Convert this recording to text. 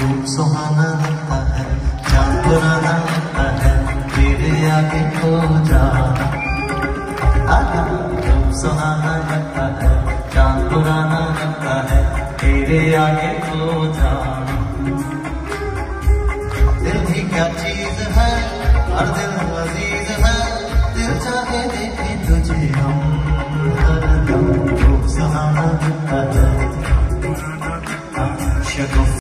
रूप सुहाना लगता है, चाँद पुराना लगता है, तेरे आगे खो जाना। रूप सुहाना लगता है, चाँद पुराना लगता है, तेरे आगे खो जाना। दिल भी क्या चीज है, और दिल अजीज है, दिल चाहे देखे तुझे हम हर दम। रूप सुहाना लगता है।